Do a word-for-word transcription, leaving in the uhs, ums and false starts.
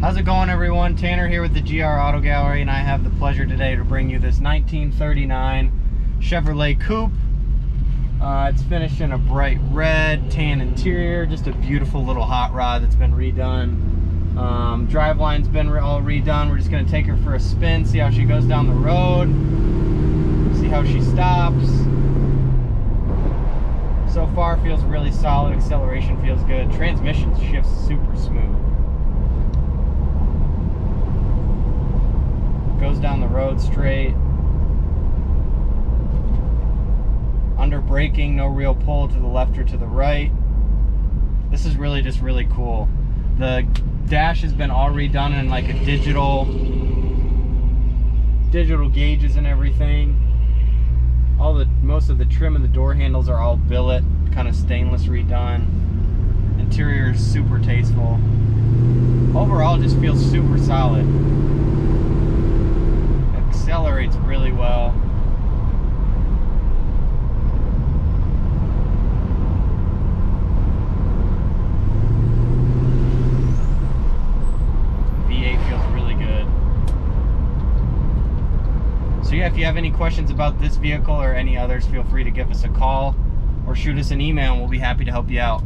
How's it going, everyone? Tanner here with the G R Auto Gallery, and I have the pleasure today to bring you this nineteen thirty-nine Chevrolet Coupe. Uh, it's finished in a bright red, tan interior, just a beautiful little hot rod that's been redone. Um, Driveline's been re all redone. We're just going to take her for a spin, see how she goes down the road, see how she stops. So far, feels really solid. Acceleration feels good. Transmission shifts super smooth. Goes down the road straight. Under braking, no real pull to the left or to the right. This is really just really cool. The dash has been all redone in like a digital, digital gauges and everything. All the most of the trim and the door handles are all billet, kind of stainless redone. Interior is super tasteful. Overall, it just feels super solid. Accelerates really well. So yeah, if you have any questions about this vehicle or any others, feel free to give us a call or shoot us an email, and we'll be happy to help you out.